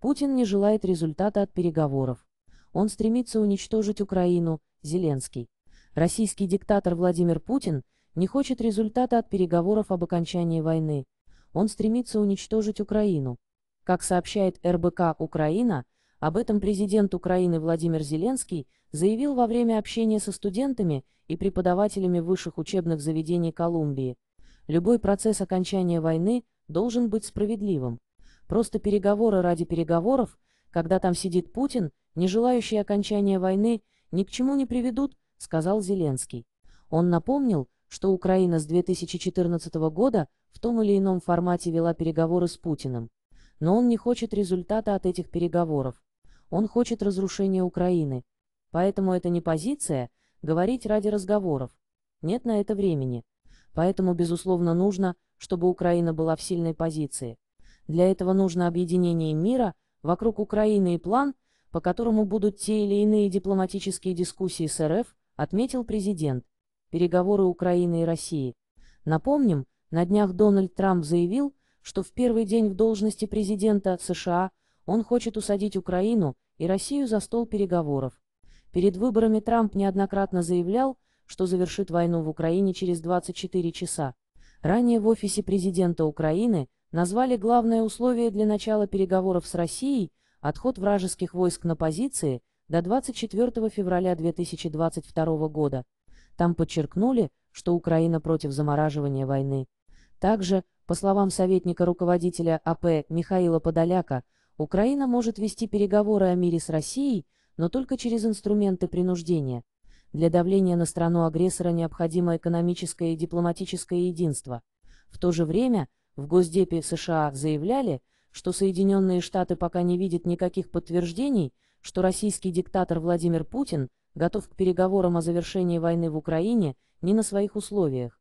Путин не желает результата от переговоров. Он стремится уничтожить Украину, Зеленский. Российский диктатор Владимир Путин не хочет результата от переговоров об окончании войны. Он стремится уничтожить Украину. Как сообщает РБК «Украина», об этом президент Украины Владимир Зеленский заявил во время общения со студентами и преподавателями высших учебных заведений Колумбии. Любой процесс окончания войны должен быть справедливым. Просто переговоры ради переговоров, когда там сидит Путин, не желающий окончания войны, ни к чему не приведут, сказал Зеленский. Он напомнил, что Украина с 2014 года в том или ином формате вела переговоры с Путиным. Но он не хочет результата от этих переговоров. Он хочет разрушения Украины. Поэтому это не позиция говорить ради разговоров. Нет на это времени. Поэтому, безусловно, нужно, чтобы Украина была в сильной позиции. Для этого нужно объединение мира вокруг Украины и план, по которому будут те или иные дипломатические дискуссии с РФ, отметил президент. Переговоры Украины и России. Напомним, на днях Дональд Трамп заявил, что в первый день в должности президента США он хочет усадить Украину и Россию за стол переговоров. Перед выборами Трамп неоднократно заявлял, что завершит войну в Украине через 24 часа. Ранее в офисе президента Украины назвали главное условие для начала переговоров с Россией – отход вражеских войск на позиции до 24 февраля 2022 года. Там подчеркнули, что Украина против замораживания войны. Также, по словам советника руководителя АП Михаила Подоляка, Украина может вести переговоры о мире с Россией, но только через инструменты принуждения. Для давления на страну-агрессора необходимо экономическое и дипломатическое единство. В то же время в Госдепе США заявляли, что Соединенные Штаты пока не видят никаких подтверждений, что российский диктатор Владимир Путин готов к переговорам о завершении войны в Украине не на своих условиях.